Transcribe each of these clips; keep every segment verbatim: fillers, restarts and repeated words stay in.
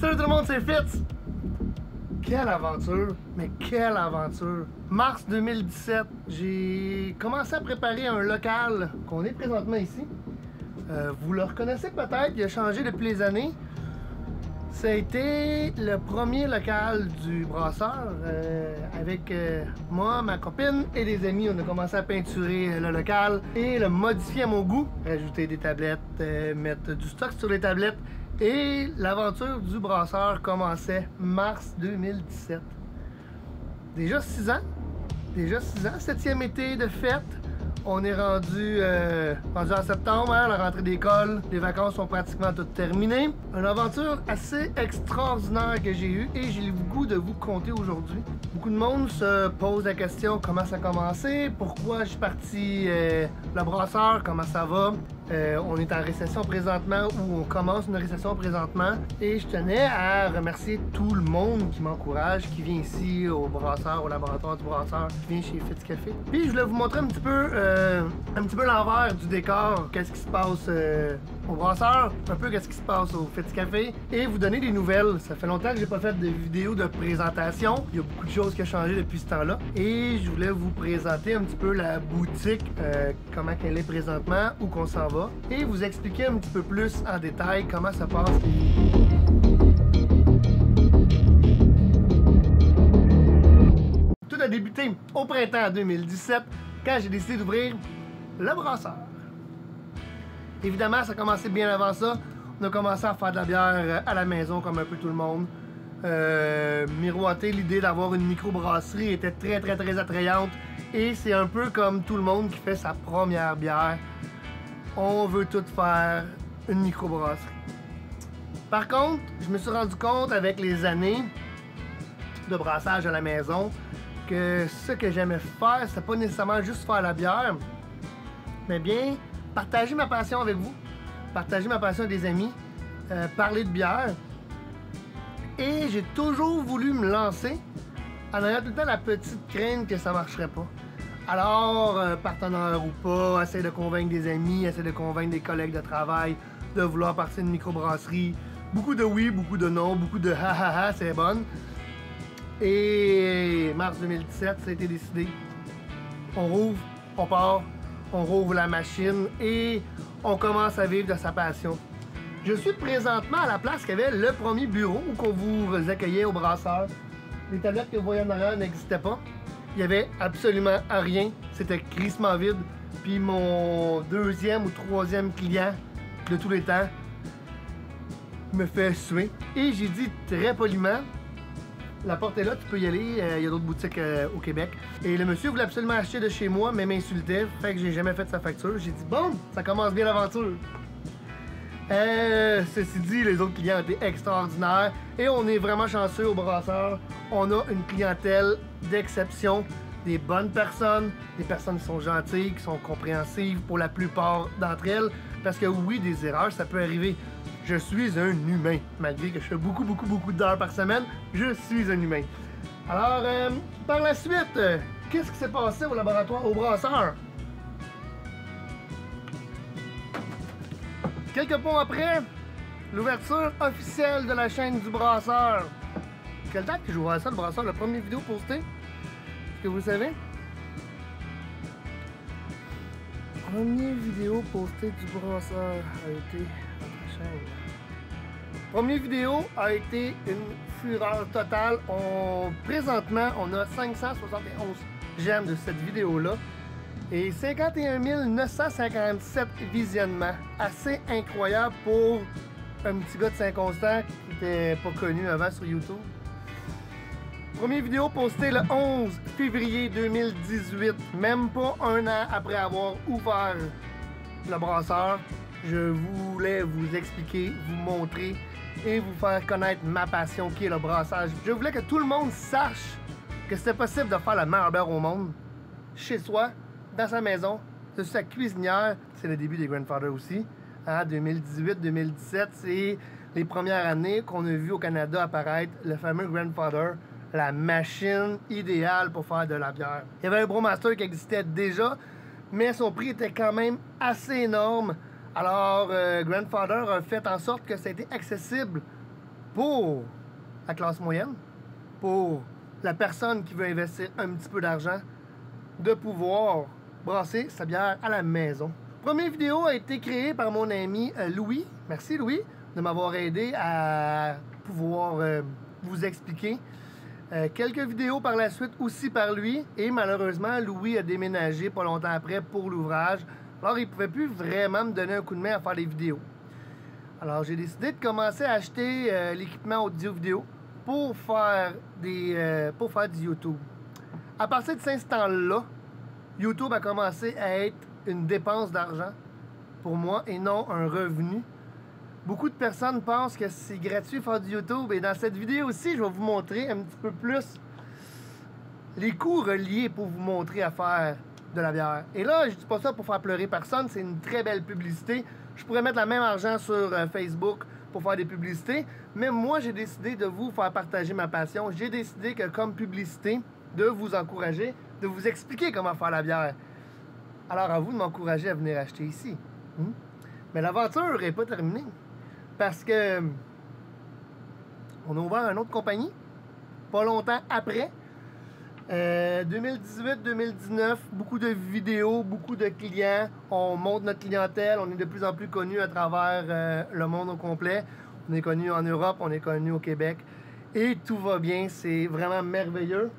Salut tout le monde, c'est Fitz! Quelle aventure! Mais quelle aventure! mars deux mille dix-sept, j'ai commencé à préparer un local qu'on est présentement ici. Euh, vous le reconnaissez peut-être, il a changé depuis les années. Ça a été le premier local du Brasseur. Euh, avec euh, moi, ma copine et des amis, on a commencé à peinturer euh, le local et le modifier à mon goût. Rajouter des tablettes, euh, mettre du stock sur les tablettes. Et l'aventure du Brasseur commençait mars deux mille dix-sept. Déjà six ans. Déjà six ans, septième été de fête. On est rendu, euh, rendu en septembre, hein, la rentrée d'école, les vacances sont pratiquement toutes terminées. Une aventure assez extraordinaire que j'ai eue et j'ai le goût de vous conter aujourd'hui. Beaucoup de monde se pose la question comment ça a commencé, pourquoi je suis parti euh, le Brasseur, comment ça va. Euh, on est en récession présentement ou on commence une récession présentement et je tenais à remercier tout le monde qui m'encourage, qui vient ici au Brasseur, au laboratoire du Brasseur, qui vient chez Fitz Café. Puis je voulais vous montrer un petit peu euh, Euh, un petit peu l'envers du décor, qu'est-ce qui se passe euh, au Brasseur, un peu qu'est-ce qui se passe au Fitz Café et vous donner des nouvelles. Ça fait longtemps que j'ai pas fait de vidéo de présentation, il y a beaucoup de choses qui ont changé depuis ce temps-là et je voulais vous présenter un petit peu la boutique, euh, comment qu'elle est présentement, où qu'on s'en va et vous expliquer un petit peu plus en détail comment ça passe. Tout a débuté au printemps deux mille dix-sept. Quand j'ai décidé d'ouvrir le Brasseur. Évidemment, ça a commencé bien avant ça. On a commencé à faire de la bière à la maison, comme un peu tout le monde. Euh, miroiter l'idée d'avoir une microbrasserie était très, très, très attrayante. Et c'est un peu comme tout le monde qui fait sa première bière. On veut tout faire une microbrasserie. Par contre, je me suis rendu compte avec les années de brassage à la maison que ce que j'aimais faire, c'était pas nécessairement juste faire la bière, mais bien partager ma passion avec vous, partager ma passion avec des amis, euh, parler de bière. Et j'ai toujours voulu me lancer en ayant tout le temps la petite crainte que ça marcherait pas. Alors, euh, partenaire ou pas, essayer de convaincre des amis, essayer de convaincre des collègues de travail de vouloir partir d'une microbrasserie. Beaucoup de oui, beaucoup de non, beaucoup de ha ha ha, c'est bon. Et mars deux mille dix-sept, ça a été décidé. On rouvre, on part, on rouvre la machine et on commence à vivre de sa passion. Je suis présentement à la place qu'il y avait le premier bureau où qu'on vous accueillait au Brasseur. Les tablettes que vous voyez en arrière n'existaient pas. Il n'y avait absolument rien. C'était crissement vide. Puis mon deuxième ou troisième client de tous les temps me fait suer. Et j'ai dit très poliment: la porte est là, tu peux y aller, il euh, y a d'autres boutiques euh, au Québec. Et le monsieur voulait absolument acheter de chez moi, mais m'insultait, fait que j'ai jamais fait sa facture. J'ai dit bon, ça commence bien l'aventure. Euh, ceci dit, les autres clients étaient extraordinaires et on est vraiment chanceux au Brasseur. On a une clientèle d'exception, des bonnes personnes, des personnes qui sont gentilles, qui sont compréhensives pour la plupart d'entre elles. Parce que oui, des erreurs, ça peut arriver. Je suis un humain, malgré que je fais beaucoup, beaucoup, beaucoup d'heures par semaine, je suis un humain. Alors, euh, par la suite, euh, qu'est-ce qui s'est passé au laboratoire au Brasseur? Quelques mois après, l'ouverture officielle de la chaîne du Brasseur. Quelle date que je vois ça, le Brasseur, la première vidéo postée? Est-ce que vous le savez? Première vidéo postée du Brasseur a été... Première vidéo a été une fureur totale. On... Présentement, on a cinq cent soixante et onze j'aime de cette vidéo-là et cinquante et un mille neuf cent cinquante-sept visionnements. Assez incroyable pour un petit gars de Saint-Constant qui n'était pas connu avant sur YouTube. Première vidéo postée le onze février deux mille dix-huit, même pas un an après avoir ouvert le Brasseur. Je voulais vous expliquer, vous montrer et vous faire connaître ma passion qui est le brassage. Je voulais que tout le monde sache que c'était possible de faire la meilleure bière au monde, chez soi, dans sa maison, de sa cuisinière. C'est le début des Grandfather aussi. Hein? deux mille dix-huit deux mille dix-sept, c'est les premières années qu'on a vu au Canada apparaître le fameux Grandfather, la machine idéale pour faire de la bière. Il y avait un Bromaster qui existait déjà, mais son prix était quand même assez énorme. Alors, euh, Grandfather a fait en sorte que ça a été accessible pour la classe moyenne, pour la personne qui veut investir un petit peu d'argent, de pouvoir brasser sa bière à la maison. La première vidéo a été créée par mon ami Louis. Merci Louis de m'avoir aidé à pouvoir euh, vous expliquer. Euh, quelques vidéos par la suite aussi par lui. Et malheureusement, Louis a déménagé pas longtemps après pour l'ouvrage. Alors, il ne pouvait plus vraiment me donner un coup de main à faire des vidéos. Alors, j'ai décidé de commencer à acheter euh, l'équipement audio-vidéo pour faire des, euh, pour faire du YouTube. À partir de cet instant-là, YouTube a commencé à être une dépense d'argent pour moi et non un revenu. Beaucoup de personnes pensent que c'est gratuit faire du YouTube et dans cette vidéo aussi, je vais vous montrer un petit peu plus les coûts reliés pour vous montrer à faire de la bière. Et là, je dis pas ça pour faire pleurer personne, c'est une très belle publicité. Je pourrais mettre le même argent sur Facebook pour faire des publicités, mais moi j'ai décidé de vous faire partager ma passion. J'ai décidé que comme publicité, de vous encourager, de vous expliquer comment faire la bière. Alors à vous de m'encourager à venir acheter ici. Hmm? Mais l'aventure n'est pas terminée. Parce que on a ouvert une autre compagnie, pas longtemps après. Euh, deux mille dix-huit deux mille dix-neuf, beaucoup de vidéos, beaucoup de clients. On monte notre clientèle, on est de plus en plus connu à travers euh, le monde au complet. On est connu en Europe, on est connu au Québec. Et tout va bien, c'est vraiment merveilleux.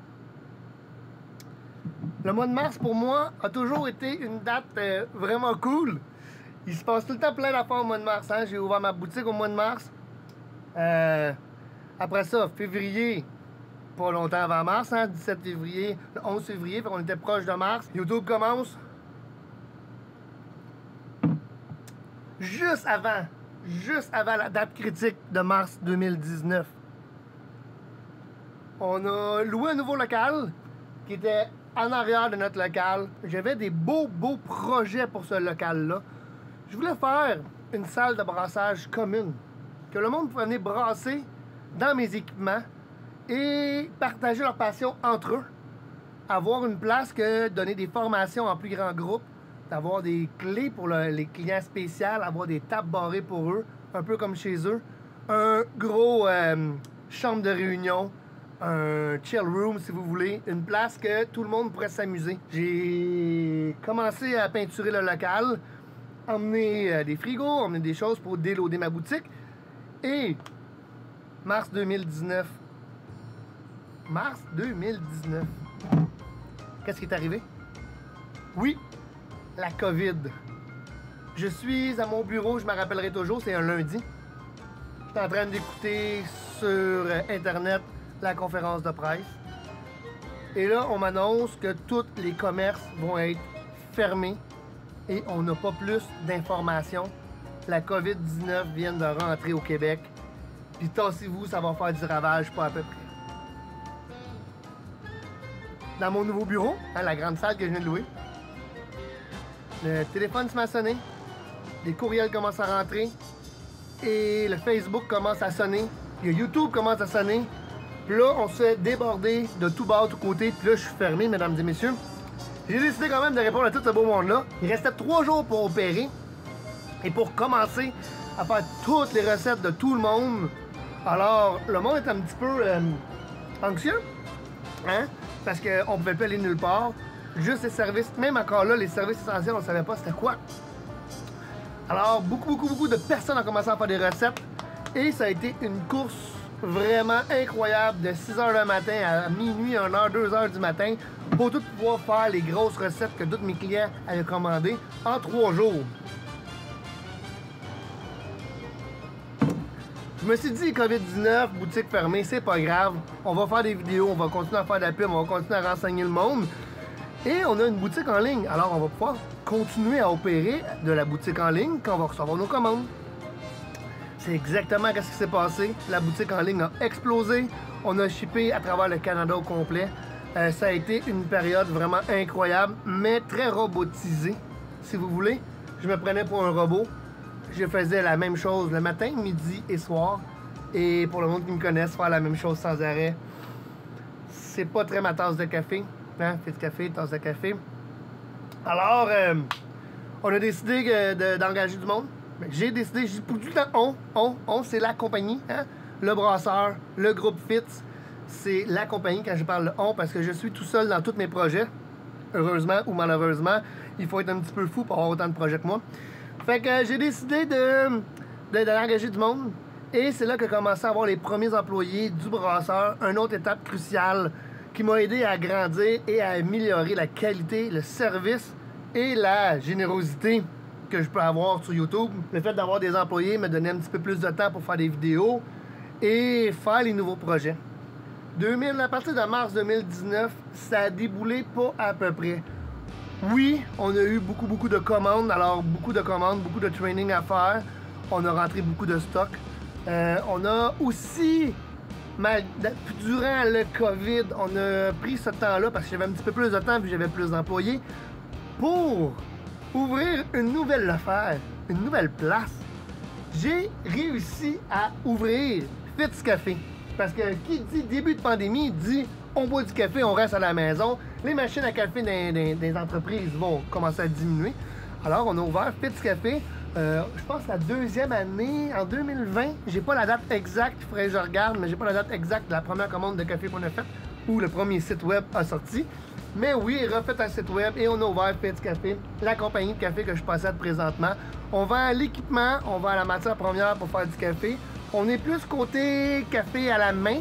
Le mois de mars, pour moi, a toujours été une date euh, vraiment cool. Il se passe tout le temps plein d'affaires au mois de mars. Hein? J'ai ouvert ma boutique au mois de mars. Euh, après ça, février, pas longtemps avant mars, hein? dix-sept février, le onze février, on était proche de mars. YouTube commence juste avant, juste avant la date critique de mars deux mille dix-neuf. On a loué un nouveau local qui était en arrière de notre local. J'avais des beaux, beaux projets pour ce local-là. Je voulais faire une salle de brassage commune, que le monde pouvait venir brasser dans mes équipements et partager leur passion entre eux. Avoir une place que donner des formations en plus grand groupe, d'avoir des clés pour le, les clients spéciaux, avoir des tables barrées pour eux, un peu comme chez eux. Un gros euh, chambre de réunion, un chill room si vous voulez, une place que tout le monde pourrait s'amuser. J'ai commencé à peinturer le local, emmener euh, des frigos, emmener des choses pour déloader ma boutique. Et mars deux mille dix-neuf, mars deux mille dix-neuf, qu'est-ce qui est arrivé? Oui, la COVID. Je suis à mon bureau, je me rappellerai toujours, c'est un lundi. Je suis en train d'écouter sur euh, Internet la conférence de presse. Et là, on m'annonce que tous les commerces vont être fermés et on n'a pas plus d'informations. La COVID dix-neuf vient de rentrer au Québec. Puis tassez-vous, ça va faire du ravage, pas à peu près. Dans mon nouveau bureau, hein, la grande salle que je viens de louer, le téléphone se m'a sonné, les courriels commencent à rentrer et le Facebook commence à sonner, le YouTube commence à sonner. Puis là, on se fait déborder de tout bas, de tous côtés. Puis là, je suis fermé, mesdames et messieurs. J'ai décidé quand même de répondre à tout ce beau monde-là. Il restait trois jours pour opérer et pour commencer à faire toutes les recettes de tout le monde. Alors, le monde est un petit peu euh, anxieux, hein? Parce qu'on ne pouvait plus aller nulle part. Juste les services, même encore là, les services essentiels, on ne savait pas c'était quoi. Alors, beaucoup, beaucoup, beaucoup de personnes ont commencé à faire des recettes et ça a été une course vraiment incroyable de six heures le matin à minuit, une heure, deux heures du matin pour tout pouvoir faire les grosses recettes que tous mes clients avaient commandées en trois jours. Je me suis dit, COVID dix-neuf, boutique fermée, c'est pas grave. On va faire des vidéos, on va continuer à faire de la pub, on va continuer à renseigner le monde. Et on a une boutique en ligne, alors on va pouvoir continuer à opérer de la boutique en ligne quand on va recevoir nos commandes. C'est exactement ce qui s'est passé. La boutique en ligne a explosé. On a shippé à travers le Canada au complet. Euh, ça a été une période vraiment incroyable, mais très robotisée, si vous voulez. Je me prenais pour un robot. Je faisais la même chose le matin, midi et soir. Et pour le monde qui me connaisse, faire la même chose sans arrêt, c'est pas très ma tasse de café. Hein? Fitz Café, tasse de café. Alors, euh, on a décidé d'engager du monde. J'ai décidé, je dis pour tout le temps on, on, on, c'est la compagnie, hein? le Brasseur, le Groupe Fitz. C'est la compagnie, quand je parle de on, parce que je suis tout seul dans tous mes projets. Heureusement ou malheureusement, il faut être un petit peu fou pour avoir autant de projets que moi. Fait que euh, j'ai décidé de, de, d'aller engager du monde. Et c'est là que commençaient à avoir les premiers employés du Brasseur, une autre étape cruciale qui m'a aidé à grandir et à améliorer la qualité, le service et la générosité que je peux avoir sur YouTube. Le fait d'avoir des employés me donnait un petit peu plus de temps pour faire des vidéos et faire les nouveaux projets. deux mille, à partir de mars deux mille dix-neuf, ça a déboulé pas à peu près. Oui, on a eu beaucoup, beaucoup de commandes, alors beaucoup de commandes, beaucoup de training à faire. On a rentré beaucoup de stock. Euh, on a aussi, mal, durant le COVID, on a pris ce temps-là, parce que j'avais un petit peu plus de temps, puis j'avais plus d'employés, pour ouvrir une nouvelle affaire, une nouvelle place. J'ai réussi à ouvrir Fitz Café, parce que qui dit début de pandémie, dit on boit du café, on reste à la maison, les machines à café des, des, des entreprises vont commencer à diminuer. Alors on a ouvert Fitz Café. Euh, je pense la deuxième année, en deux mille vingt, j'ai pas la date exacte, il faudrait que je regarde, mais j'ai pas la date exacte de la première commande de café qu'on a faite où le premier site web a sorti. Mais oui, refait un site web et on a ouvert Fitz Café, la compagnie de café que je possède présentement. On vend l'équipement, on vend la matière première pour faire du café. On est plus côté café à la main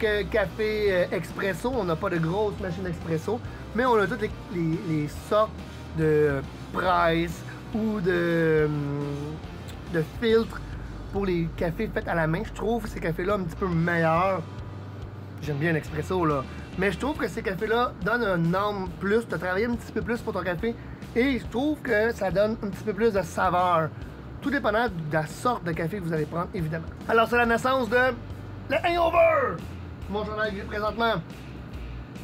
que café expresso. On n'a pas de grosse machine expresso, mais on a toutes les, les, les sortes de presse ou de, de filtres pour les cafés faits à la main. Je trouve ces cafés-là un petit peu meilleurs. J'aime bien l'expresso, là. Mais je trouve que ces cafés-là donnent un âme plus. Tu as travaillé un petit peu plus pour ton café. Et je trouve que ça donne un petit peu plus de saveur. Tout dépendant de la sorte de café que vous allez prendre, évidemment. Alors, c'est la naissance de le Hangover. Mon journal est présentement.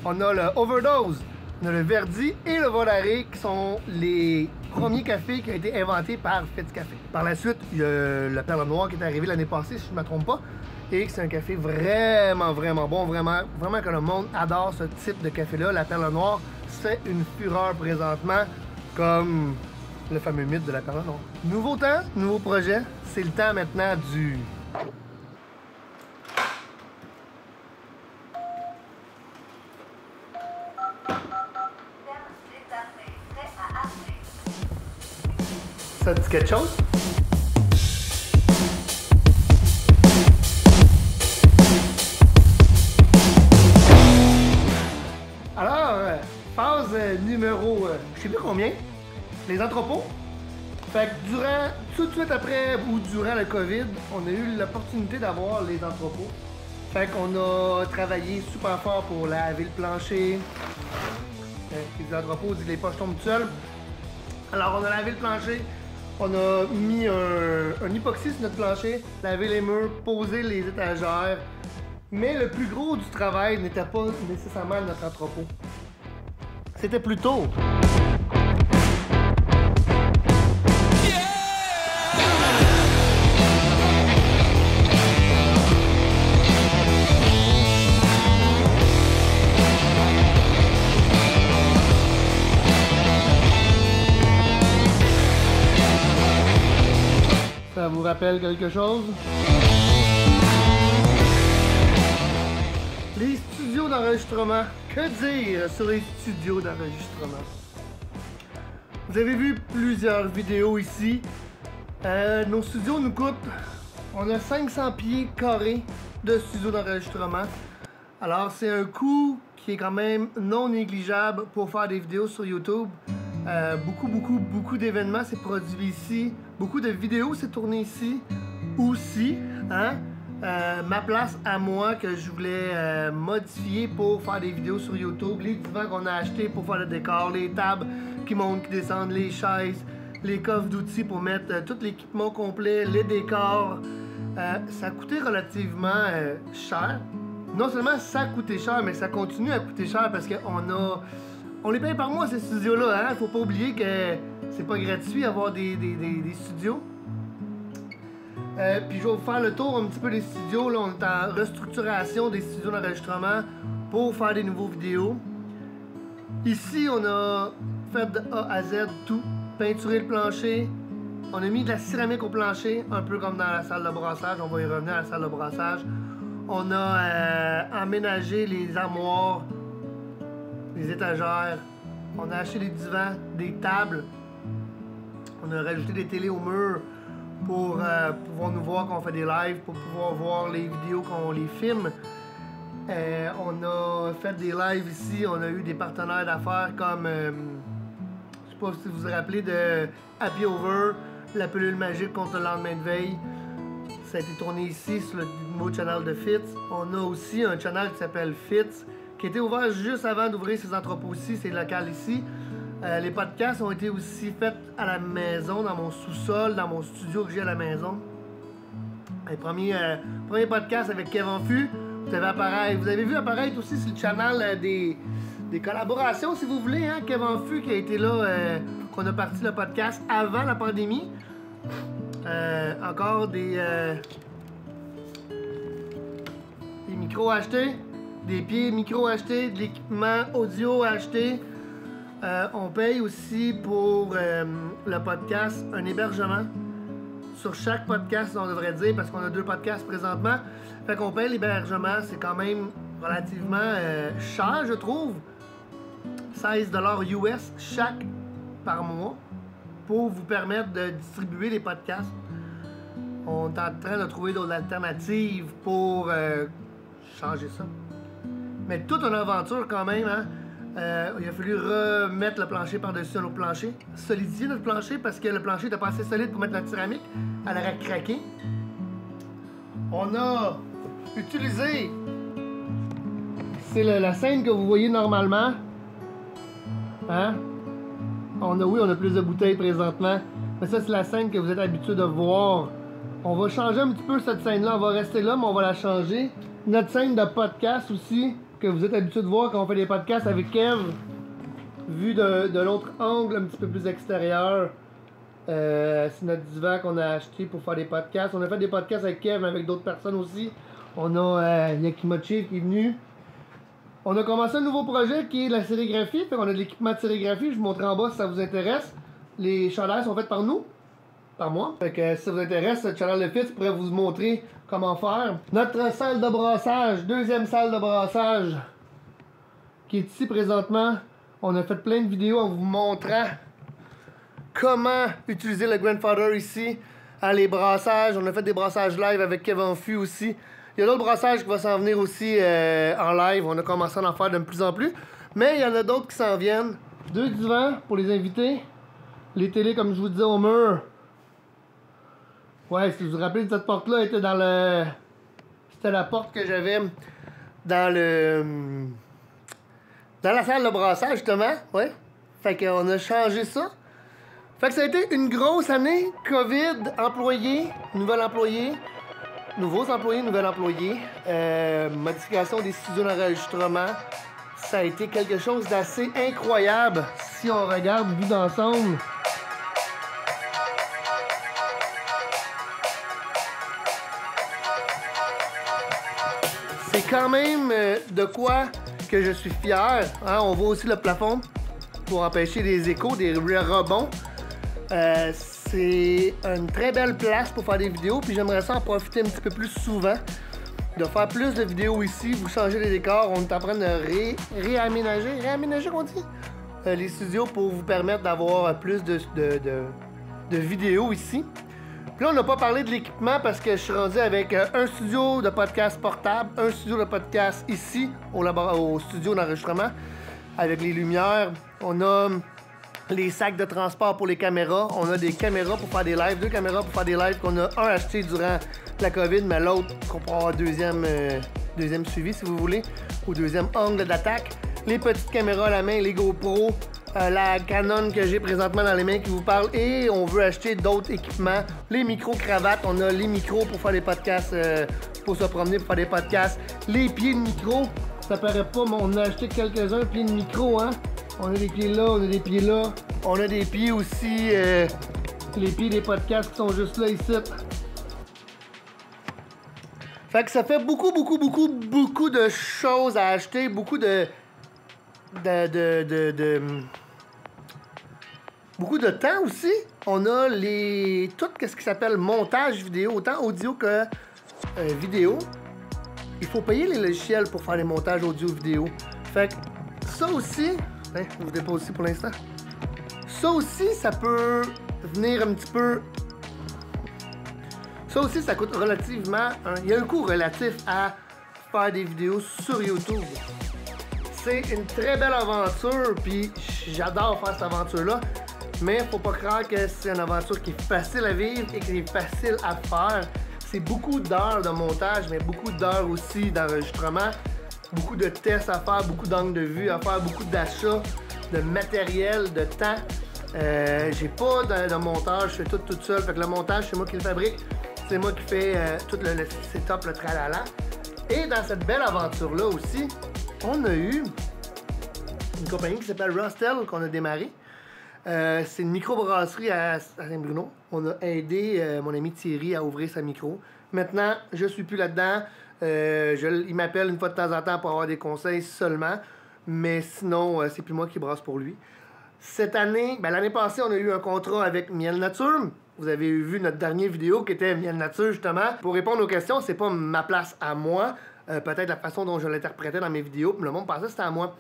On a le Overdose. On a le Verdi et le Volare qui sont les premiers cafés qui ont été inventés par Fitz Café. Par la suite, il y a le Perle Noire qui est arrivé l'année passée, si je ne me trompe pas, et c'est un café vraiment, vraiment bon, vraiment, vraiment que le monde adore ce type de café-là. La Perle Noire, c'est une fureur présentement, comme le fameux mythe de la Perle Noire. Nouveau temps, nouveau projet, c'est le temps maintenant du... Ça te dit quelque chose? Alors, euh, phase euh, numéro, euh, je sais plus combien, les entrepôts. Fait que durant, tout de suite après ou durant le COVID, on a eu l'opportunité d'avoir les entrepôts. Fait qu'on a travaillé super fort pour laver le plancher. Euh, les entrepôts, les poches tombent tout seuls. Alors, on a lavé le plancher. On a mis un, un époxy sur notre plancher, lavé les murs, posé les étagères. Mais le plus gros du travail n'était pas nécessairement notre entrepôt. C'était plutôt... Ça vous rappelle quelque chose? Les studios d'enregistrement. Que dire sur les studios d'enregistrement? Vous avez vu plusieurs vidéos ici. Euh, nos studios nous coûtent... On a cinq cents pieds carrés de studios d'enregistrement. Alors c'est un coût qui est quand même non négligeable pour faire des vidéos sur YouTube. Euh, beaucoup, beaucoup, beaucoup d'événements s'est produit ici. Beaucoup de vidéos s'est tourné ici aussi. Hein? Euh, ma place à moi que je voulais euh, modifier pour faire des vidéos sur YouTube. Les divans qu'on a achetés pour faire le décor, les tables qui montent, qui descendent, les chaises, les coffres d'outils pour mettre euh, tout l'équipement complet, les décors. Euh, ça a coûté relativement euh, cher. Non seulement ça a coûté cher, mais ça continue à coûter cher parce qu'on a... On les paye par mois, ces studios-là, hein? Faut pas oublier que c'est pas gratuit avoir des, des, des, des studios. Euh, puis je vais vous faire le tour un petit peu des studios. Là, on est en restructuration des studios d'enregistrement pour faire des nouveaux vidéos. Ici, on a fait de A à Z tout. Peinturer le plancher, On a mis de la céramique au plancher, un peu comme dans la salle de brassage. On va y revenir à la salle de brassage. On a euh, aménagé les armoires, les étagères. On a acheté des divans, des tables. On a rajouté des télés au mur pour euh, pouvoir nous voir quand on fait des lives, pour pouvoir voir les vidéos quand on les filme. Euh, on a fait des lives ici. On a eu des partenaires d'affaires comme... Euh, je sais pas si vous vous rappelez de Happy Over, la pilule magique contre le lendemain de veille. Ça a été tourné ici sur le nouveau channel de Fitz. On a aussi un channel qui s'appelle Fitz, qui était ouvert juste avant d'ouvrir ces entrepôts ici, ces locales ici. Euh, les podcasts ont été aussi faits à la maison, dans mon sous-sol, dans mon studio que j'ai à la maison. Les premiers, euh, premiers podcasts avec Kevin Fu. Vous avez, apparaître, vous avez vu apparaître aussi sur le channel euh, des... des collaborations, si vous voulez, hein, Kevin Fu qui a été là, euh, qu'on a parti le podcast avant la pandémie. Euh, encore des, euh, des micros achetés, des pieds micros achetés, de l'équipement audio acheté. Euh, on paye aussi pour euh, le podcast un hébergement. Sur chaque podcast, on devrait dire, parce qu'on a deux podcasts présentement. Fait qu'on paye l'hébergement, c'est quand même relativement euh, cher, je trouve. seize dollars U S chaque par mois pour vous permettre de distribuer les podcasts. On est en train de trouver d'autres alternatives pour euh, changer ça. Mais toute une aventure quand même, hein? Euh, il a fallu remettre le plancher par-dessus notre plancher, solidifier notre plancher parce que le plancher n'était pas assez solide pour mettre la céramique. Elle aurait craqué. On a utilisé... C'est la scène que vous voyez normalement. Hein? On a, oui, on a plus de bouteilles présentement. Mais ça, c'est la scène que vous êtes habitué de voir. On va changer un petit peu cette scène-là. On va rester là, mais on va la changer. Notre scène de podcast aussi, que vous êtes habitué de voir quand on fait des podcasts avec Kev. Vue de, de l'autre angle, un petit peu plus extérieur. Euh, c'est notre divan qu'on a acheté pour faire des podcasts. On a fait des podcasts avec Kev, mais avec d'autres personnes aussi. On a euh, Yaki Mochi qui est venu. On a commencé un nouveau projet qui est la sérigraphie. On a de l'équipement de sérigraphie. Je vous montre en bas si ça vous intéresse. Les chandelles sont faites par nous, par moi. Fait que si ça vous intéresse, cette chandelle de Fitz pourrait vous montrer comment faire. Notre salle de brassage, deuxième salle de brassage, qui est ici présentement. On a fait plein de vidéos en vous montrant comment utiliser le Grandfather ici. À les brassages, on a fait des brassages live avec Kevin Fu aussi. Il y a d'autres brassages qui vont s'en venir aussi euh, en live. On a commencé à en faire de plus en plus. Mais il y en a d'autres qui s'en viennent. Deux divans pour les invités. Les télés, comme je vous disais, au mur. Ouais, si vous vous rappelez, cette porte-là était dans le... C'était la porte que j'avais dans le... Dans la salle de brassage, justement. Ouais. Fait qu'on a changé ça. Fait que ça a été une grosse année. COVID, employés, nouvel employé. Nouveaux employés, nouvel employé, euh, modification des studios d'enregistrement, ça a été quelque chose d'assez incroyable si on regarde vu d'ensemble. C'est quand même de quoi que je suis fier. Hein? On voit aussi le plafond pour empêcher des échos, des rebonds. Euh, C'est une très belle place pour faire des vidéos, puis j'aimerais ça en profiter un petit peu plus souvent, de faire plus de vidéos ici, vous changez les décors, on est en train de ré, réaménager, réaménager qu'on dit, euh, les studios pour vous permettre d'avoir plus de, de, de, de vidéos ici. Puis là, on n'a pas parlé de l'équipement parce que je suis rendu avec un studio de podcast portable, un studio de podcast ici, au, au studio d'enregistrement, avec les lumières. On a... les sacs de transport pour les caméras. On a des caméras pour faire des lives, deux caméras pour faire des lives qu'on a un acheté durant la COVID, mais l'autre qu'on pourra avoir deuxième, euh, deuxième suivi, si vous voulez, ou deuxième angle d'attaque. Les petites caméras à la main, les GoPro, euh, la Canon que j'ai présentement dans les mains qui vous parle, et on veut acheter d'autres équipements. Les micros-cravates, on a les micros pour faire des podcasts, euh, pour se promener, pour faire des podcasts. Les pieds de micro, ça paraît pas, mais on a acheté quelques-uns pieds de micro, hein? On a des pieds là, on a des pieds là. On a des pieds aussi, euh, les pieds des podcasts qui sont juste là, ici. Fait que ça fait beaucoup, beaucoup, beaucoup, beaucoup de choses à acheter, beaucoup de... de, de, de, de, de beaucoup de temps aussi. on a les, tout ce qui s'appelle montage vidéo, autant audio que euh, vidéo. Il faut payer les logiciels pour faire les montages audio-vidéo. Fait que ça aussi, hein, je vous dépose ici pour l'instant. Ça aussi, ça peut venir un petit peu... Ça aussi, ça coûte relativement... Hein, il y a un coût relatif à faire des vidéos sur YouTube. C'est une très belle aventure, puis j'adore faire cette aventure-là. Mais faut pas croire que c'est une aventure qui est facile à vivre et qui est facile à faire. C'est beaucoup d'heures de montage, mais beaucoup d'heures aussi d'enregistrement, beaucoup de tests à faire, beaucoup d'angles de vue à faire, beaucoup d'achats, de matériel, de temps. Euh, J'ai pas de, de montage, je fais tout toute seule. Fait que le montage, c'est moi qui le fabrique, c'est moi qui fais euh, tout le, le setup, le tralala. Et dans cette belle aventure-là aussi, on a eu une compagnie qui s'appelle Rustel qu'on a démarré. Euh, c'est une microbrasserie à, à Saint-Bruno. On a aidé euh, mon ami Thierry à ouvrir sa micro. Maintenant, je suis plus là-dedans. Euh, il m'appelle une fois de temps en temps pour avoir des conseils seulement. Mais sinon, euh, c'est plus moi qui brasse pour lui. Cette année, ben, l'année passée, on a eu un contrat avec Miel Nature. Vous avez vu notre dernière vidéo qui était Miel Nature, justement. Pour répondre aux questions, c'est pas ma place à moi. Euh, Peut-être la façon dont je l'interprétais dans mes vidéos. Le monde pensait que c'était à moi.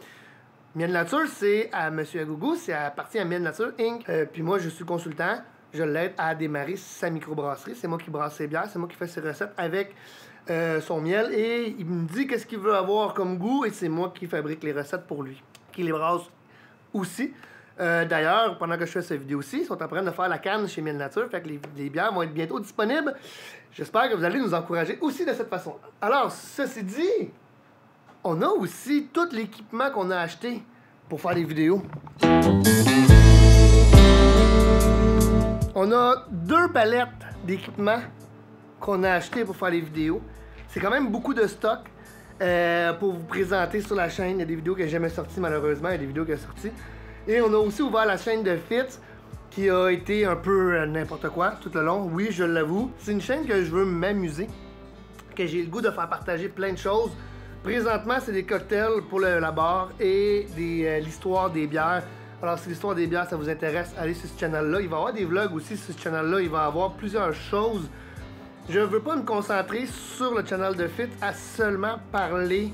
Miel Nature, c'est à M. Agougou, c'est appartient à Miel Nature incorporée. Euh, Puis moi, je suis consultant, je l'aide à démarrer sa microbrasserie. C'est moi qui brasse ses bières, c'est moi qui fais ses recettes avec euh, son miel. Et il me dit qu'est-ce qu'il veut avoir comme goût et c'est moi qui fabrique les recettes pour lui, qui les brasse aussi. Euh, D'ailleurs, pendant que je fais cette vidéo-ci, ils sont en train de faire la canne chez Miel Nature, fait que les, les bières vont être bientôt disponibles. J'espère que vous allez nous encourager aussi de cette façon. Alors, ceci dit... On a aussi tout l'équipement qu'on a acheté pour faire des vidéos. On a deux palettes d'équipement qu'on a acheté pour faire les vidéos. C'est quand même beaucoup de stock euh, pour vous présenter sur la chaîne. Il y a des vidéos que j'ai jamais sorties malheureusement, il y a des vidéos qui sont sorties. Et on a aussi ouvert la chaîne de Fitz qui a été un peu euh, n'importe quoi tout le long. Oui, je l'avoue. C'est une chaîne que je veux m'amuser, que j'ai le goût de faire partager plein de choses. Présentement, c'est des cocktails pour le, la barre et euh, l'histoire des bières. Alors, si l'histoire des bières, ça vous intéresse, allez sur ce channel-là. Il va y avoir des vlogs aussi sur ce channel-là. Il va y avoir plusieurs choses. Je ne veux pas me concentrer sur le channel de Fitz à seulement parler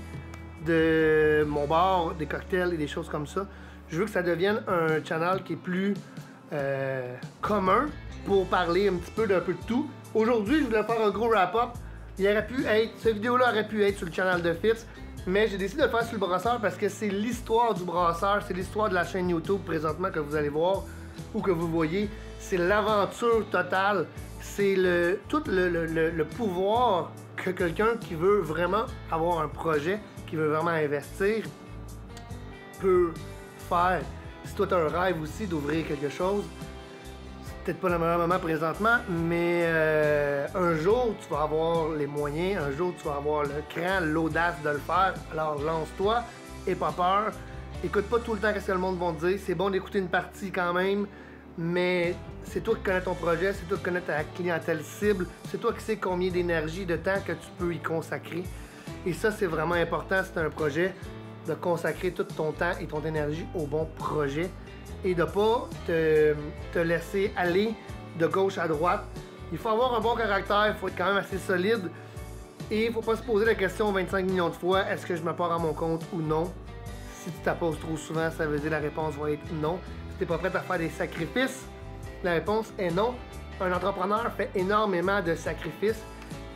de mon bar, des cocktails et des choses comme ça. Je veux que ça devienne un channel qui est plus euh, commun pour parler un petit peu d'un peu de tout. Aujourd'hui, je voulais faire un gros wrap-up. Il aurait pu être, cette vidéo-là aurait pu être sur le channel de Fitz, mais j'ai décidé de le faire sur le brasseur parce que c'est l'histoire du brasseur, c'est l'histoire de la chaîne YouTube présentement que vous allez voir ou que vous voyez. C'est l'aventure totale, c'est le, tout le, le, le, le pouvoir que quelqu'un qui veut vraiment avoir un projet, qui veut vraiment investir, peut faire. Si toi tu as un rêve aussi d'ouvrir quelque chose, peut-être pas le meilleur moment présentement, mais euh, un jour, tu vas avoir les moyens, un jour, tu vas avoir le cran, l'audace de le faire. Alors, lance-toi, aie pas peur. Écoute pas tout le temps ce que le monde va te dire. C'est bon d'écouter une partie quand même, mais c'est toi qui connais ton projet, c'est toi qui connais ta clientèle cible, c'est toi qui sais combien d'énergie, de temps que tu peux y consacrer. Et ça, c'est vraiment important, c'est un projet, de consacrer tout ton temps et ton énergie au bon projet. Et de ne pas te, te laisser aller de gauche à droite. Il faut avoir un bon caractère, il faut être quand même assez solide. Et il ne faut pas se poser la question vingt-cinq millions de fois, est-ce que je me pars à mon compte ou non? Si tu t'apposes trop souvent, ça veut dire que la réponse va être non. Si tu n'es pas prêt à faire des sacrifices, la réponse est non. Un entrepreneur fait énormément de sacrifices.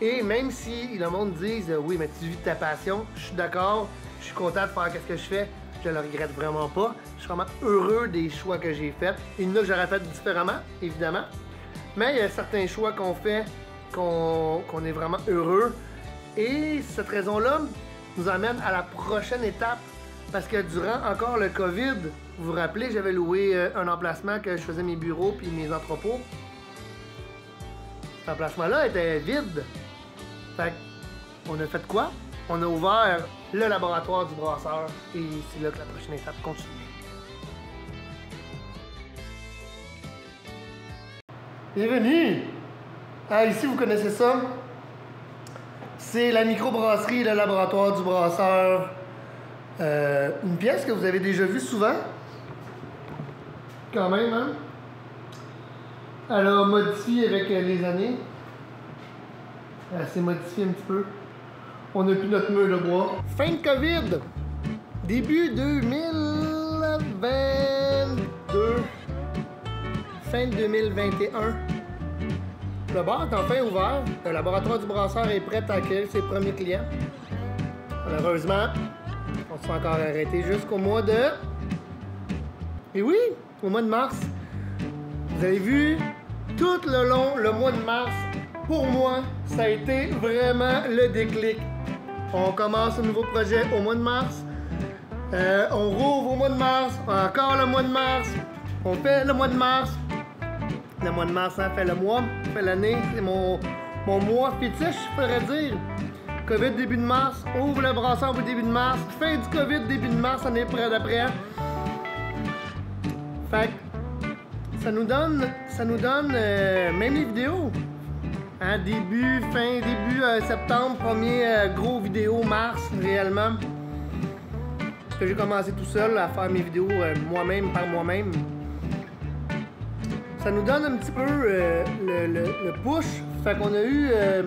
Et même si le monde dit « oui, mais tu vis de ta passion », je suis d'accord, je suis content de faire ce que je fais. Je le regrette vraiment pas. Je suis vraiment heureux des choix que j'ai faits. Il y en a que j'aurais fait différemment, évidemment. Mais il y a certains choix qu'on fait, qu'on qu'on est vraiment heureux. Et cette raison-là nous amène à la prochaine étape. Parce que durant encore le COVID, vous vous rappelez, j'avais loué un emplacement que je faisais mes bureaux puis mes entrepôts. Cet emplacement-là était vide. Fait qu'on a fait quoi? On a ouvert le laboratoire du brasseur et c'est là que la prochaine étape continue. Bienvenue! Ah, ici, vous connaissez ça. C'est la microbrasserie et le laboratoire du brasseur. Euh, une pièce que vous avez déjà vue souvent. Quand même, hein? Elle a modifié avec les années. Elle s'est modifiée un petit peu. On n'a plus notre mur de bois. Fin de COVID. Début deux mille vingt-deux. Fin de deux mille vingt et un. Le bar est enfin ouvert. Le laboratoire du brasseur est prêt à accueillir ses premiers clients. Malheureusement, on se fait encore arrêter jusqu'au mois de... Et oui, au mois de mars. Vous avez vu, tout le long, le mois de mars, pour moi, ça a été vraiment le déclic. On commence un nouveau projet au mois de mars. Euh, on rouvre au mois de mars. Encore le mois de mars. On fait le mois de mars. Le mois de mars, ça fait le mois, ça fait l'année. C'est mon, mon mois fétiche, je pourrais dire. COVID début de mars. Ouvre le brasseur au début de mars. Fin du COVID début de mars, on est près d'après. Fait que ça nous donne, ça nous donne euh, même les vidéos. Hein, début, fin, début euh, septembre, premier euh, gros vidéo, mars, réellement. Parce que j'ai commencé tout seul à faire mes vidéos euh, moi-même, par moi-même. Ça nous donne un petit peu euh, le, le, le push. Fait qu'on a eu... Euh,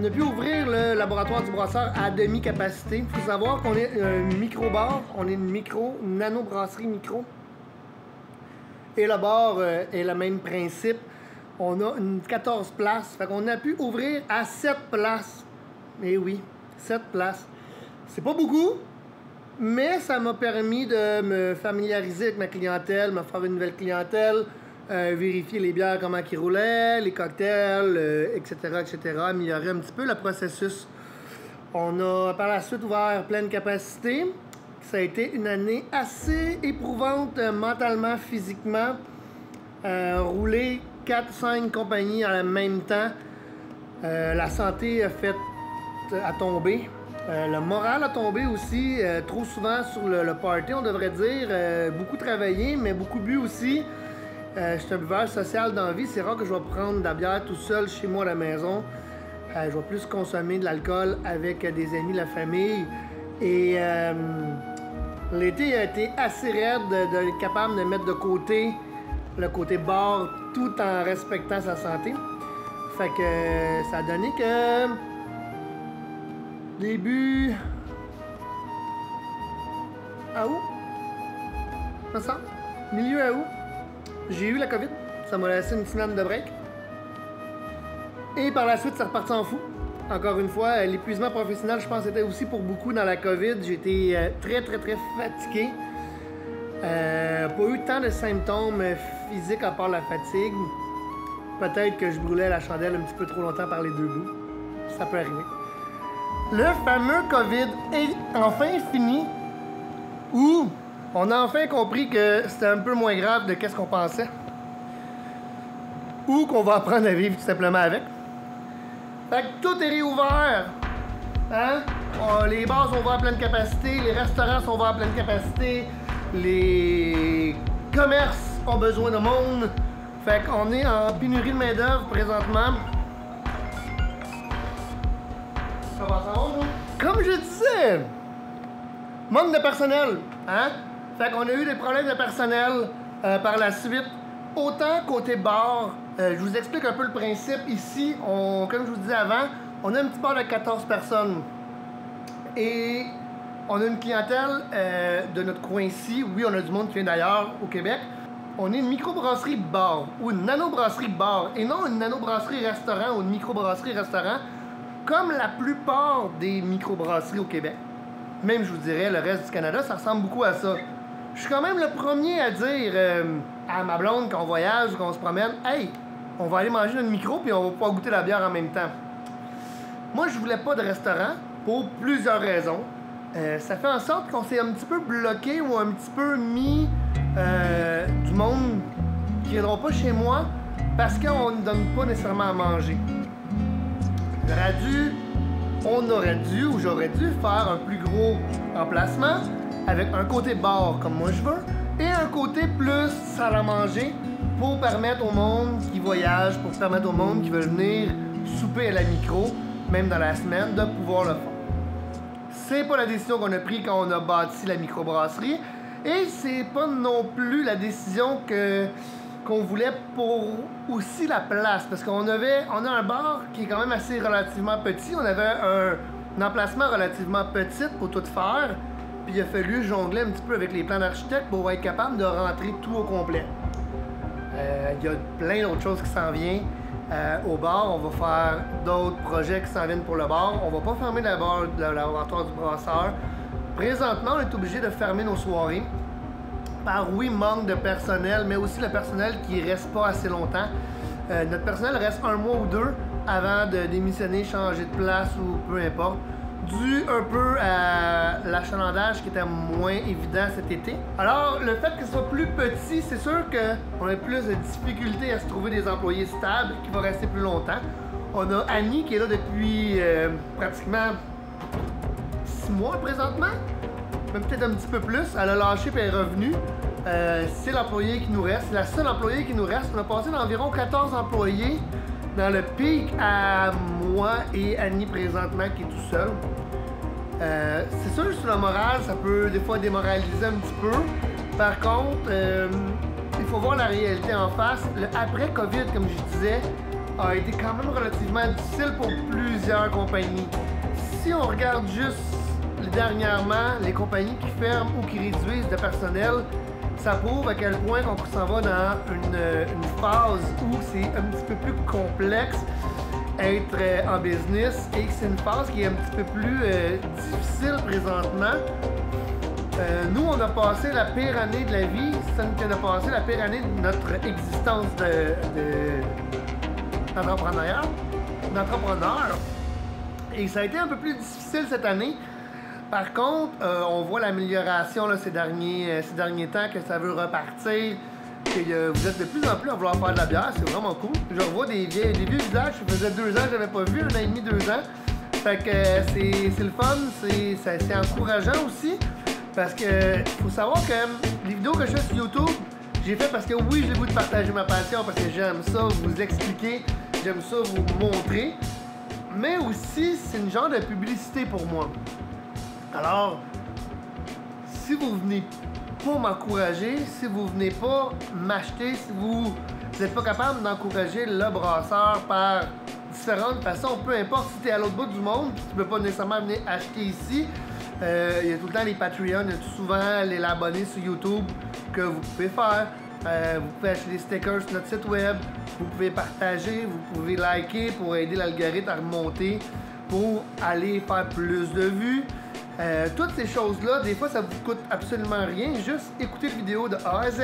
on a pu ouvrir le laboratoire du brasseur à demi-capacité. Il faut savoir qu'on est un micro-bar. On est une micro, nano-brasserie micro. Et le bar euh, est le même principe. On a une quatorze places. Fait qu'on a pu ouvrir à sept places. Eh oui, sept places. C'est pas beaucoup, mais ça m'a permis de me familiariser avec ma clientèle, me faire une nouvelle clientèle, euh, vérifier les bières, comment ils roulaient, les cocktails, euh, et cetera, et cetera. Améliorer un petit peu le processus. On a par la suite ouvert pleine capacité. Ça a été une année assez éprouvante euh, mentalement, physiquement. Euh, rouler quatre cinq compagnies en même temps. Euh, la santé a fait à tomber. Euh, le moral a tombé aussi, euh, trop souvent sur le, le party, on devrait dire. Euh, beaucoup travaillé, mais beaucoup bu aussi. Euh, je suis un buveur social dans la vie. C'est rare que je vais prendre de la bière tout seul chez moi à la maison. Euh, je vais plus consommer de l'alcool avec des amis, la famille. Et euh, l'été a été assez raide de, de capable de mettre de côté le côté bar tout en respectant sa santé. Fait que ça a donné que début à août, ça sent, milieu à août, j'ai eu la COVID. Ça m'a laissé une petite semaine de break. Et par la suite, ça repartit en fou. Encore une fois, l'épuisement professionnel, je pense, c'était aussi pour beaucoup dans la COVID. J'étais très, très, très fatigué. Euh, pas eu tant de symptômes physiques à part la fatigue. Peut-être que je brûlais la chandelle un petit peu trop longtemps par les deux bouts. Ça peut arriver. Le fameux COVID est enfin fini, où on a enfin compris que c'était un peu moins grave de qu'est-ce qu'on pensait, ou qu'on va apprendre à vivre tout simplement avec. Fait que tout est réouvert. Hein? Oh, les bars sont ouverts à pleine capacité, les restaurants sont ouverts à pleine capacité, les commerces ont besoin de monde. Fait qu'on est en pénurie de main-d'œuvre présentement. Ça va ça rond, hein? Comme je disais, manque de personnel. Hein? Fait qu'on a eu des problèmes de personnel euh, par la suite. Autant côté bar, euh, je vous explique un peu le principe. Ici, on, comme je vous disais avant, on a un petit bar de quatorze personnes. Et... on a une clientèle euh, de notre coin ici. Oui, on a du monde qui vient d'ailleurs, au Québec. On est une microbrasserie bar ou une nanobrasserie bar et non une nanobrasserie restaurant ou une microbrasserie restaurant comme la plupart des microbrasseries au Québec. Même, je vous dirais, le reste du Canada, ça ressemble beaucoup à ça. Je suis quand même le premier à dire euh, à ma blonde quand on voyage, quand on se promène, « Hey, on va aller manger notre micro puis on va pouvoir goûter la bière en même temps. » Moi, je voulais pas de restaurant pour plusieurs raisons. Euh, ça fait en sorte qu'on s'est un petit peu bloqué ou un petit peu mis euh, du monde qui ne viendront pas chez moi parce qu'on ne donne pas nécessairement à manger. J'aurais dû, on aurait dû ou j'aurais dû faire un plus gros emplacement avec un côté bar comme moi je veux et un côté plus salle à manger pour permettre au monde qui voyage, pour permettre au monde qui veut venir souper à la micro, même dans la semaine, de pouvoir le faire. C'est pas la décision qu'on a prise quand on a bâti la microbrasserie et c'est pas non plus la décision que qu'on voulait pour aussi la place. Parce qu'on avait, on a un bar qui est quand même assez relativement petit. On avait un, un emplacement relativement petit pour tout faire. Puis il a fallu jongler un petit peu avec les plans d'architecte pour être capable de rentrer tout au complet. Euh, il y a plein d'autres choses qui s'en viennent. Euh, au bar, on va faire d'autres projets qui s'en viennent pour le bar. On va pas fermer la bar, le laboratoire du brasseur. Présentement, on est obligé de fermer nos soirées. Par oui, manque de personnel, mais aussi le personnel qui reste pas assez longtemps. Euh, notre personnel reste un mois ou deux avant de démissionner, changer de place ou peu importe. Dû un peu à l'achalandage qui était moins évident cet été. Alors, le fait que ce soit plus petit, c'est sûr qu'on a plus de difficultés à se trouver des employés stables qui vont rester plus longtemps. On a Annie qui est là depuis euh, pratiquement six mois présentement, même peut-être un petit peu plus. Elle a lâché puis elle est revenue. Euh, c'est l'employé qui nous reste, c'est la seule employée qui nous reste. On a passé d'environ quatorze employés dans le pic à moi et Annie présentement qui est tout seul. Euh, c'est sûr, sur le moral, ça peut des fois démoraliser un petit peu. Par contre, euh, il faut voir la réalité en face. Le après-COVID, comme je disais, a été quand même relativement difficile pour plusieurs compagnies. Si on regarde juste dernièrement, les compagnies qui ferment ou qui réduisent de personnel, ça prouve à quel point on s'en va dans une, une phase où c'est un petit peu plus complexe être en business et que c'est une phase qui est un petit peu plus euh, difficile présentement. Euh, nous, on a passé la pire année de la vie, on a passé la pire année de notre existence d'entrepreneur. De, de, et ça a été un peu plus difficile cette année. Par contre, euh, on voit l'amélioration ces derniers, euh, ces derniers temps, que ça veut repartir, que euh, vous êtes de plus en plus à vouloir faire de la bière, c'est vraiment cool. Je revois des, vieilles, des vieux visages, je faisais deux ans que je n'avais pas vu, un an et demi, deux ans. Fait que euh, c'est le fun, c'est encourageant aussi, parce que euh, faut savoir que les vidéos que je fais sur YouTube, j'ai fait parce que oui, j'ai le goût de partager ma passion, parce que j'aime ça vous expliquer, j'aime ça vous montrer, mais aussi c'est une genre de publicité pour moi. Alors, si vous venez pas m'encourager, si vous venez pas m'acheter, si vous n'êtes pas capable d'encourager le brasseur par différentes façons, peu importe si tu es à l'autre bout du monde, tu peux pas nécessairement venir acheter ici. Euh, il y a tout le temps les Patreons, il y a tout souvent les abonnés sur YouTube que vous pouvez faire. Euh, vous pouvez acheter des stickers sur notre site web, vous pouvez partager, vous pouvez liker pour aider l'algorithme à remonter, pour aller faire plus de vues. Euh, toutes ces choses-là, des fois, ça vous coûte absolument rien. Juste écouter la vidéo de A à Z,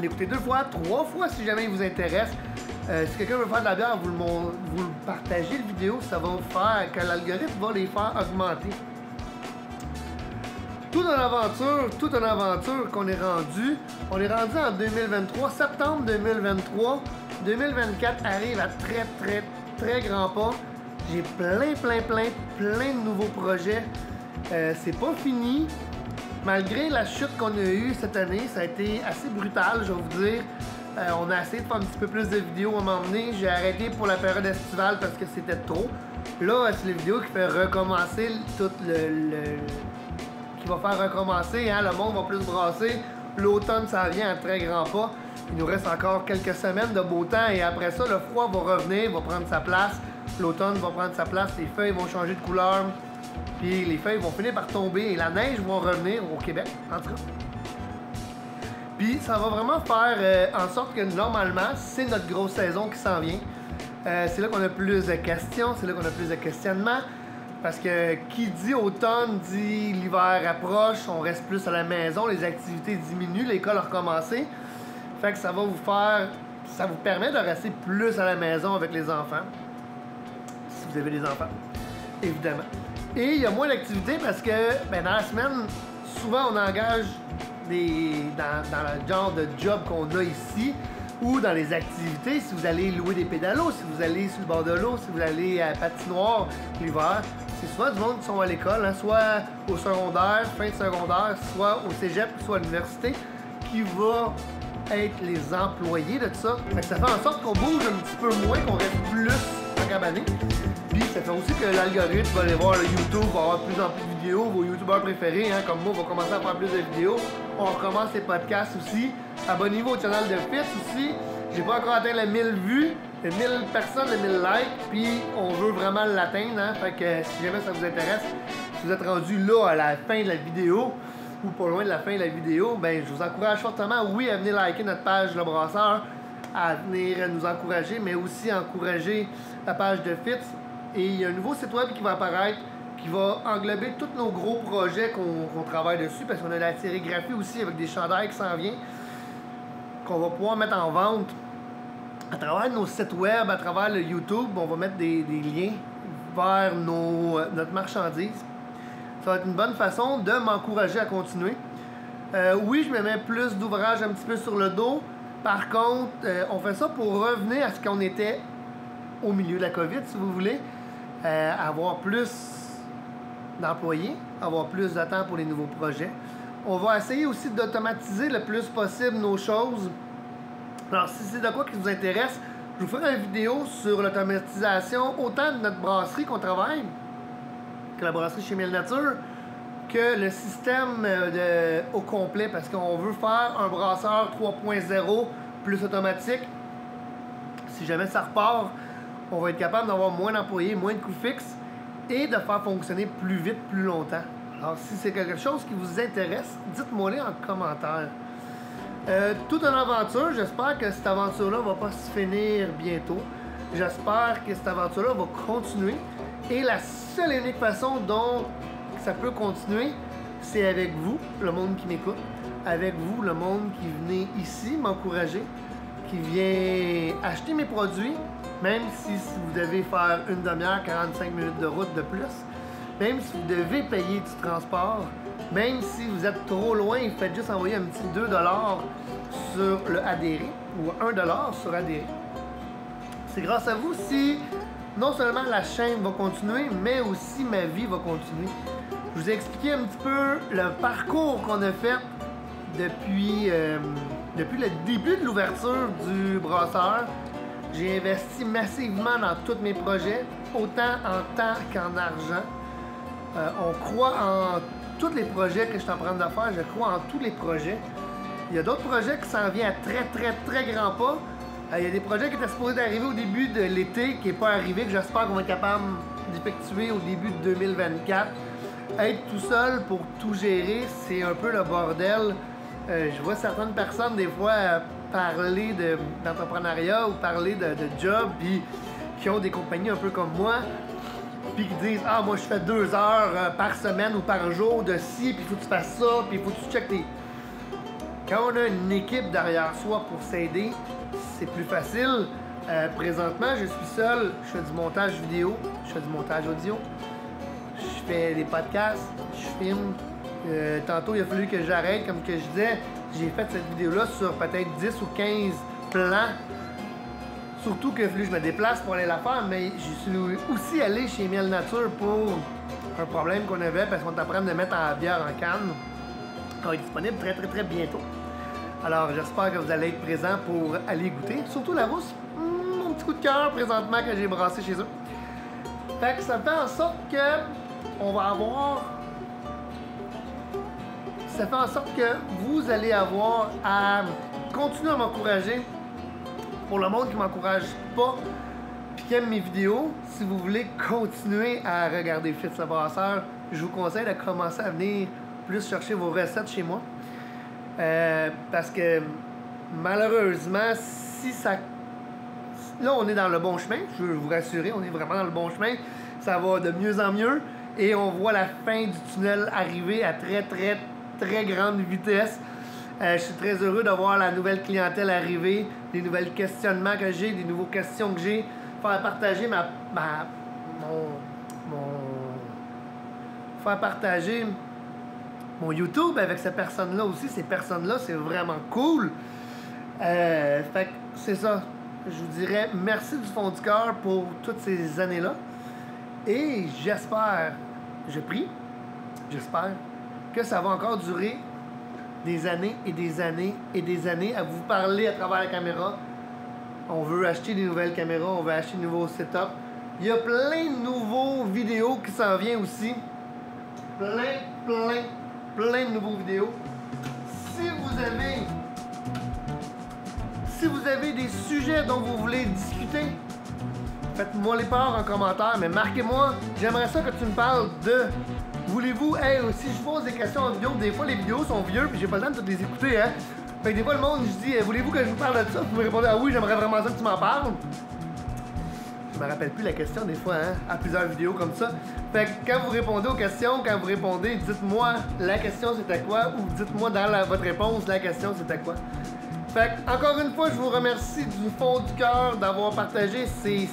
l'écouter deux fois, trois fois si jamais il vous intéresse. Euh, si quelqu'un veut faire de la bière, vous, le, vous le partagez la vidéo, ça va vous faire que l'algorithme va les faire augmenter. Toute une aventure, toute une aventure qu'on est rendu. On est rendu en deux mille vingt-trois, septembre deux mille vingt-trois. deux mille vingt-quatre arrive à très, très, très grand pas. J'ai plein, plein, plein, plein de nouveaux projets. Euh, c'est pas fini. Malgré la chute qu'on a eue cette année, ça a été assez brutal, je vais vous dire. Euh, on a essayé de faire un petit peu plus de vidéos à un moment donné. J'ai arrêté pour la période estivale parce que c'était trop. Là, c'est les vidéos qui fait recommencer tout le... le... qui va faire recommencer, hein? Le monde va plus brasser. L'automne, ça vient à très grands pas. Il nous reste encore quelques semaines de beau temps et après ça, le froid va revenir, va prendre sa place. L'automne va prendre sa place, les feuilles vont changer de couleur, puis les feuilles vont finir par tomber et la neige va revenir au Québec, en tout cas. Puis ça va vraiment faire euh, en sorte que normalement, c'est notre grosse saison qui s'en vient. Euh, c'est là qu'on a plus de questions, c'est là qu'on a plus de questionnements, parce que qui dit automne dit l'hiver approche, on reste plus à la maison, les activités diminuent, l'école a recommencé. Fait que ça va vous faire, ça vous permet de rester plus à la maison avec les enfants. Vous avez des enfants, évidemment. Et il y a moins d'activités parce que ben, dans la semaine, souvent on engage des, dans, dans le genre de job qu'on a ici ou dans les activités. Si vous allez louer des pédalos, si vous allez sur le bord de l'eau, si vous allez à la patinoire l'hiver, c'est soit du monde qui sont à l'école, hein, soit au secondaire, fin de secondaire, soit au cégep, soit à l'université, qui va être les employés de tout ça. Ça fait en sorte qu'on bouge un petit peu moins, qu'on reste plus programmée. Puis ça fait aussi que l'algorithme va aller voir le YouTube, va avoir de plus en plus de vidéos. Vos youtubeurs préférés, hein, comme moi, vont commencer à faire plus de vidéos. On recommence les podcasts aussi. Abonnez-vous au channel de Fitz aussi. J'ai pas encore atteint les mille vues, les mille personnes, les mille likes. Puis on veut vraiment l'atteindre. Hein, fait que si jamais ça vous intéresse, si vous êtes rendu là à la fin de la vidéo, ou pas loin de la fin de la vidéo, ben, je vous encourage fortement, oui, à venir liker notre page Le Brasseur, à venir nous encourager, mais aussi encourager la page de Fitz. Et il y a un nouveau site web qui va apparaître, qui va englober tous nos gros projets qu'on qu'on travaille dessus, parce qu'on a la sérigraphie aussi avec des chandails qui s'en viennent, qu'on va pouvoir mettre en vente à travers nos sites web, à travers le YouTube. On va mettre des, des liens vers nos, notre marchandise. Ça va être une bonne façon de m'encourager à continuer. Euh, oui, je me mets plus d'ouvrage un petit peu sur le dos. Par contre, euh, on fait ça pour revenir à ce qu'on était au milieu de la COVID, si vous voulez. Euh, avoir plus d'employés, avoir plus de temps pour les nouveaux projets. On va essayer aussi d'automatiser le plus possible nos choses. Alors, si c'est de quoi qui vous intéresse, je vous ferai une vidéo sur l'automatisation autant de notre brasserie qu'on travaille, la brasserie chez Miel Nature, que le système de, au complet, parce qu'on veut faire un brasseur trois point zéro plus automatique. Si jamais ça repart, on va être capable d'avoir moins d'employés, moins de coûts fixes et de faire fonctionner plus vite, plus longtemps. Alors, si c'est quelque chose qui vous intéresse, dites-moi-le en commentaire. Euh, toute une aventure, j'espère que cette aventure-là va pas se finir bientôt. J'espère que cette aventure-là va continuer. Et la seule et unique façon dont ça peut continuer, c'est avec vous, le monde qui m'écoute, avec vous, le monde qui venez ici m'encourager, qui vient acheter mes produits, même si, si vous devez faire une demi-heure, quarante-cinq minutes de route de plus, même si vous devez payer du transport, même si vous êtes trop loin, vous faites juste envoyer un petit deux dollars sur le adhéré ou un dollar sur adhéré. C'est grâce à vous si... non seulement la chaîne va continuer, mais aussi ma vie va continuer. Je vous ai expliqué un petit peu le parcours qu'on a fait depuis, euh, depuis le début de l'ouverture du brasseur. J'ai investi massivement dans tous mes projets, autant en temps qu'en argent. Euh, on croit en tous les projets que je suis en train de faire, je crois en tous les projets. Il y a d'autres projets qui s'en viennent à très très très grands pas. Il y a des projets qui étaient supposés d'arriver au début de l'été, qui n'est pas arrivé, que j'espère qu'on va être capable d'effectuer au début de deux mille vingt-quatre. Être tout seul pour tout gérer, c'est un peu le bordel. Euh, je vois certaines personnes, des fois, parler d'entrepreneuriat de, ou parler de, de job, puis qui ont des compagnies un peu comme moi, puis qui disent « Ah, moi, je fais deux heures par semaine ou par jour de ci, puis il faut que tu fasses ça, puis il faut que tu checkes tes... » Quand on a une équipe derrière soi pour s'aider, c'est plus facile. Euh, présentement, je suis seul. Je fais du montage vidéo, je fais du montage audio, je fais des podcasts, je filme. Euh, tantôt, il a fallu que j'arrête. Comme que je disais, j'ai fait cette vidéo-là sur peut-être dix ou quinze plans. Surtout qu'il a fallu que je me déplace pour aller la faire, mais je suis aussi allé chez Miel Nature pour un problème qu'on avait parce qu'on t'apprend de mettre en bière en canne. Qui va être disponible très très très bientôt. Alors, j'espère que vous allez être présents pour aller goûter. Surtout la rousse, mon petit coup de cœur présentement que j'ai brassé chez eux. Fait que ça fait en sorte que on va avoir... Ça fait en sorte que vous allez avoir à continuer à m'encourager. Pour le monde qui ne m'encourage pas puis qui aime mes vidéos, si vous voulez continuer à regarder Fitz le Brasseur, je vous conseille de commencer à venir plus chercher vos recettes chez moi. Euh, parce que malheureusement, si ça... Là, on est dans le bon chemin, je veux vous rassurer, on est vraiment dans le bon chemin. Ça va de mieux en mieux et on voit la fin du tunnel arriver à très, très, très grande vitesse. Euh, je suis très heureux de voir la nouvelle clientèle arriver, les nouveaux questionnements que j'ai, les nouvelles questions que j'ai. Faire partager ma... ma mon, mon... Faire partager... mon YouTube avec ces personnes-là aussi, ces personnes-là, c'est vraiment cool. Euh, fait que c'est ça. Je vous dirais merci du fond du cœur pour toutes ces années-là. Et j'espère, je prie, j'espère que ça va encore durer des années et des années et des années à vous parler à travers la caméra. On veut acheter des nouvelles caméras, on veut acheter de nouveaux setups. Il y a plein de nouveaux vidéos qui s'en viennent aussi. Plein, plein, plein de nouveaux vidéos. Si vous avez... Si vous avez des sujets dont vous voulez discuter, faites-moi les parts en commentaire, mais marquez-moi. J'aimerais ça que tu me parles de... Voulez-vous... Hey, si je pose des questions en vidéo, des fois les vidéos sont vieux puis j'ai pas le temps de toutes les écouter, hein? Fait que des fois le monde, je dis, voulez-vous que je vous parle de ça? Vous me répondez, ah oui, j'aimerais vraiment ça que tu m'en parles. Je me rappelle plus la question des fois, hein? À plusieurs vidéos comme ça. Fait que quand vous répondez aux questions, quand vous répondez, dites-moi la question c'était quoi, ou dites-moi dans la, votre réponse la question c'était quoi. Fait que, encore une fois, je vous remercie du fond du cœur d'avoir partagé ces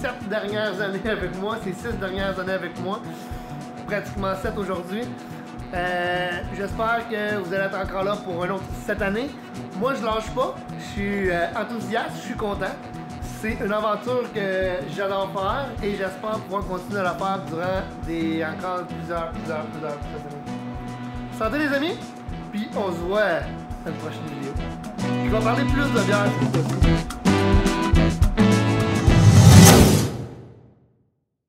sept dernières années avec moi, ces six dernières années avec moi. Pratiquement sept aujourd'hui. Euh, J'espère que vous allez être encore là pour un autre cette année. Moi, je lâche pas. Je suis euh, enthousiaste, je suis content. C'est une aventure que j'adore faire et j'espère pouvoir continuer à la faire durant des encore plusieurs, plusieurs, plusieurs, plusieurs années. Santé les amis, puis on se voit dans une prochaine vidéo. Je vais parler plus de bière.